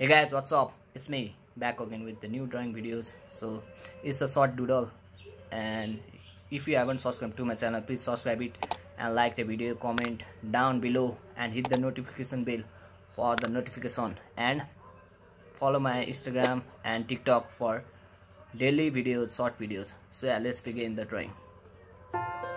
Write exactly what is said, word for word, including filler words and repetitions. Hey guys, what's up? It's me back again with the new drawing videos. So it's a short doodle, and if you haven't subscribed to my channel, please subscribe it and like the video, comment down below and hit the notification bell for the notification, and follow my Instagram and TikTok for daily videos, short videos. So yeah, let's begin the drawing.